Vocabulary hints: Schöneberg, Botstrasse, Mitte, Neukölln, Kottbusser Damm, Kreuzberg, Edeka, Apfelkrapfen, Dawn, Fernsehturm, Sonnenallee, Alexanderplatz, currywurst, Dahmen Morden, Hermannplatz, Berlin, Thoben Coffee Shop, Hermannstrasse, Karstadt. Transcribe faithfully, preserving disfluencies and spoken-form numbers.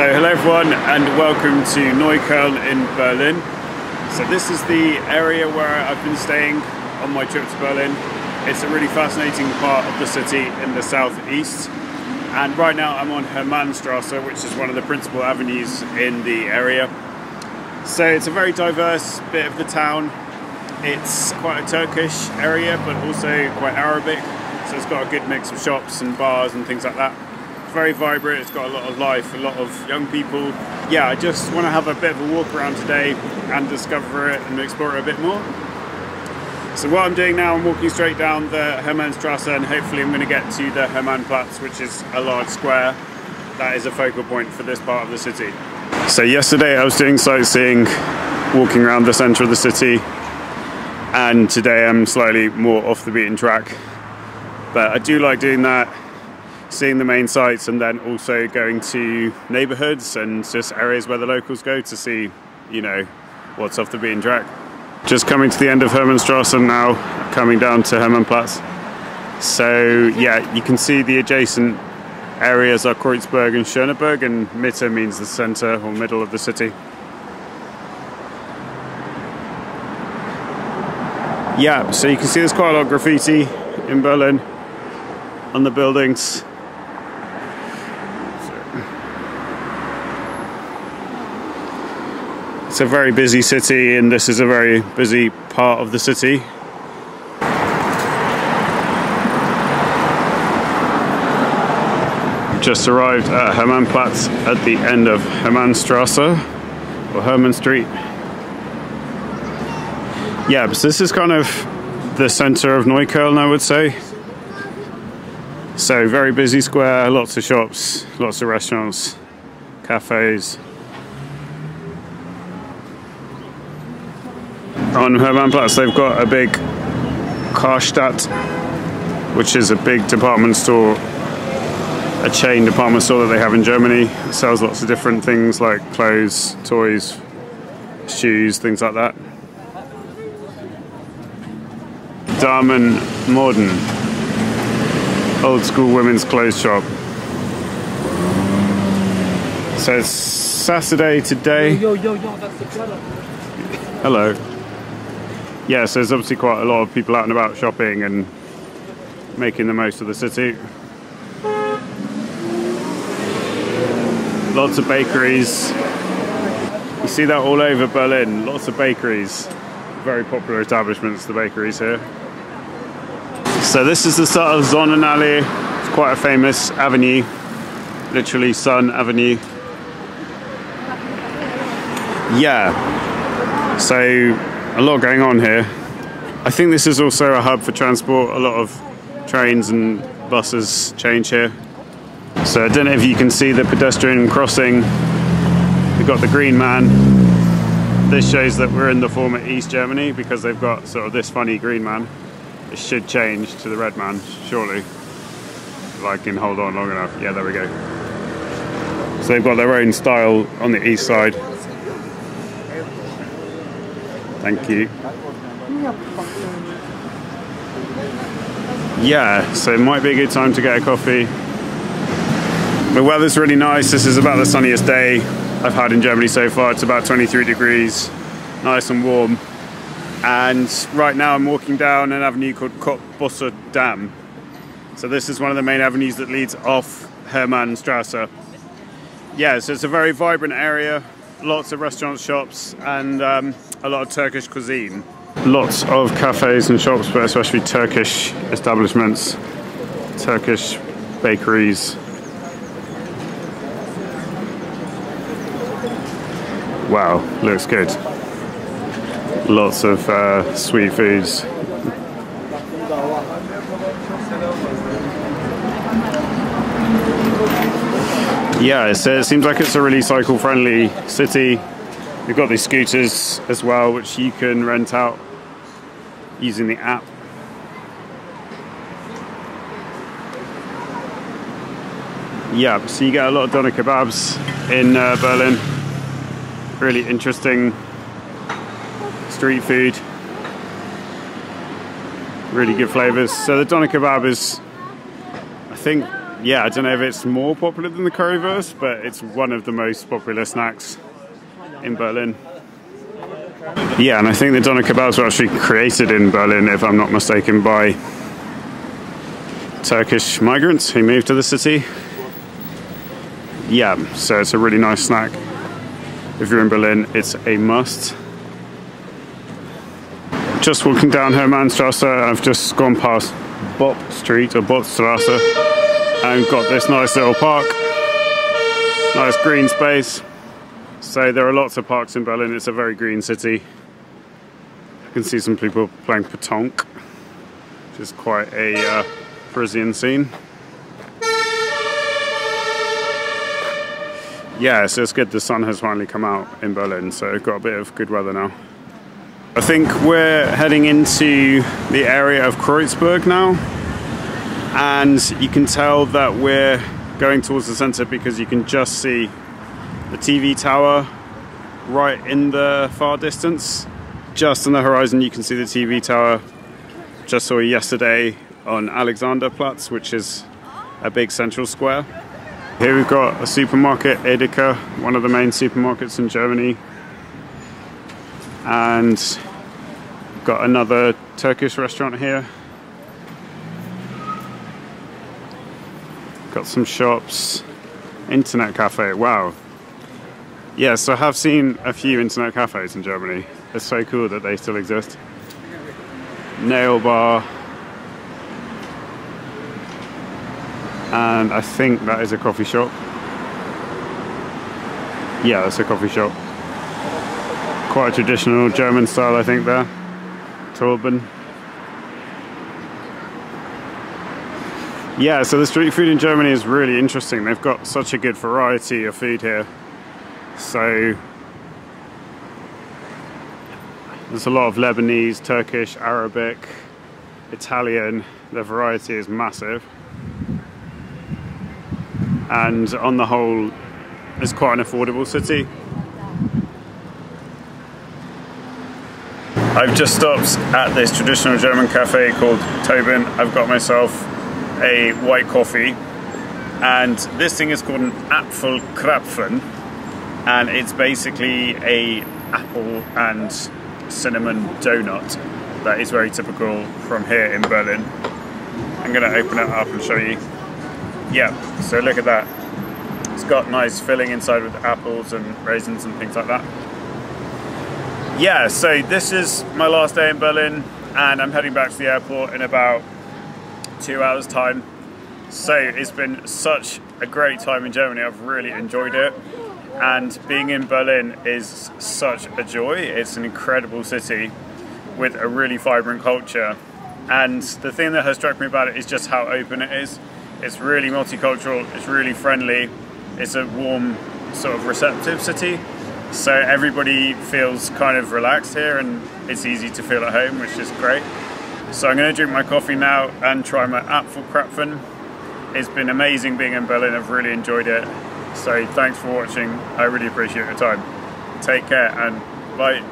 So hello everyone and welcome to Neukölln in Berlin. So this is the area where I've been staying on my trip to Berlin. It's a really fascinating part of the city in the southeast. And right now I'm on Hermannstrasse, which is one of the principal avenues in the area. So it's a very diverse bit of the town. It's quite a Turkish area, but also quite Arabic. So it's got a good mix of shops and bars and things like that. Very vibrant, it's got a lot of life, a lot of young people. Yeah, I just want to have a bit of a walk around today and discover it and explore it a bit more. So what I'm doing now, I'm walking straight down the Hermannstrasse and hopefully I'm going to get to the Hermannplatz, which is a large square that is a focal point for this part of the city. So yesterday I was doing sightseeing, walking around the centre of the city, and today I'm slightly more off the beaten track, but I do like doing that. Seeing the main sites and then also going to neighborhoods and just areas where the locals go to see, you know, what's off the beaten track. Just coming to the end of Hermannstrasse now, coming down to Hermannplatz. So yeah, you can see the adjacent areas are Kreuzberg and Schöneberg, and Mitte means the center or middle of the city. Yeah, so you can see there's quite a lot of graffiti in Berlin on the buildings. It's a very busy city, and this is a very busy part of the city. Just arrived at Hermannplatz at the end of Hermannstrasse or Hermann Street. Yeah, but this is kind of the centre of Neukölln, I would say. So very busy square, lots of shops, lots of restaurants, cafes. On Hermannplatz they've got a big Karstadt, which is a big department store, a chain department store that they have in Germany. It sells lots of different things like clothes, toys, shoes, things like that. Dahmen Morden, old school women's clothes shop. So it's Saturday today. Yo, yo, yo, yo, that's the product. Hello. Yeah, so there's obviously quite a lot of people out and about shopping and making the most of the city. Lots of bakeries. You see that all over Berlin, lots of bakeries. Very popular establishments, the bakeries here. So this is the start of Sonnenallee. It's quite a famous avenue, literally Sun Avenue. Yeah, so a lot going on here. I think this is also a hub for transport. A lot of trains and buses change here. So I don't know if you can see the pedestrian crossing. We've got the green man. This shows that we're in the former East Germany because they've got sort of this funny green man. It should change to the red man, surely. If I can hold on long enough. Yeah, there we go. So they've got their own style on the east side. Thank you. Yeah, so it might be a good time to get a coffee. The weather's really nice. This is about the sunniest day I've had in Germany so far. It's about twenty-three degrees, nice and warm. And right now I'm walking down an avenue called Kottbusser Damm. So this is one of the main avenues that leads off Hermannstrasse. Yeah, so it's a very vibrant area. Lots of restaurant shops and um, a lot of Turkish cuisine. Lots of cafes and shops, but especially Turkish establishments, Turkish bakeries. Wow, looks good. Lots of uh, sweet foods. Yeah, it's, it seems like it's a really cycle-friendly city. We've got these scooters as well, which you can rent out using the app. Yeah, so you get a lot of doner kebabs in uh, Berlin. Really interesting street food. Really good flavors. So the doner kebab is, I think, yeah, I don't know if it's more popular than the currywurst, but it's one of the most popular snacks in Berlin. Yeah, and I think the doner kebabs were actually created in Berlin, if I'm not mistaken, by Turkish migrants who moved to the city. Yeah, so it's a really nice snack. If you're in Berlin, it's a must. Just walking down Hermannstrasse, I've just gone past Bop Street or Botstrasse and got this nice little park. Nice green space. So there are lots of parks in Berlin, it's a very green city. You can see some people playing petanque, which is quite a uh, Parisian scene. Yeah, so it's good the sun has finally come out in Berlin, so we've got a bit of good weather now. I think we're heading into the area of Kreuzberg now, and you can tell that we're going towards the centre because you can just see the T V tower right in the far distance. Just on the horizon you can see the T V tower. Just saw yesterday on Alexanderplatz, which is a big central square. Here we've got a supermarket, Edeka, one of the main supermarkets in Germany. And got another Turkish restaurant here. Got some shops. Internet cafe, wow. Yeah, so I have seen a few internet cafes in Germany. It's so cool that they still exist. Nail bar. And I think that is a coffee shop. Yeah, that's a coffee shop. Quite a traditional German style, I think, there. Torben. Yeah, so the street food in Germany is really interesting. They've got such a good variety of food here. So there's a lot of Lebanese, Turkish, Arabic, Italian. The variety is massive. And on the whole, it's quite an affordable city. I've just stopped at this traditional German cafe called Thoben. I've got myself a white coffee. And this thing is called an Apfelkrapfen. And it's basically a apple and cinnamon donut that is very typical from here in Berlin. I'm gonna open it up and show you. Yeah, so look at that. It's got nice filling inside with apples and raisins and things like that. Yeah, so this is my last day in Berlin and I'm heading back to the airport in about two hours time. So it's been such a great time in Germany. I've really enjoyed it. And being in Berlin is such a joy. It's an incredible city with a really vibrant culture. And the thing that has struck me about it is just how open it is. It's really multicultural, it's really friendly, it's a warm, sort of receptive city. So everybody feels kind of relaxed here and it's easy to feel at home, which is great. So I'm gonna drink my coffee now and try my Apfelkrapfen. It's been amazing being in Berlin, I've really enjoyed it. So thanks for watching, I really appreciate your time. Take care and bye.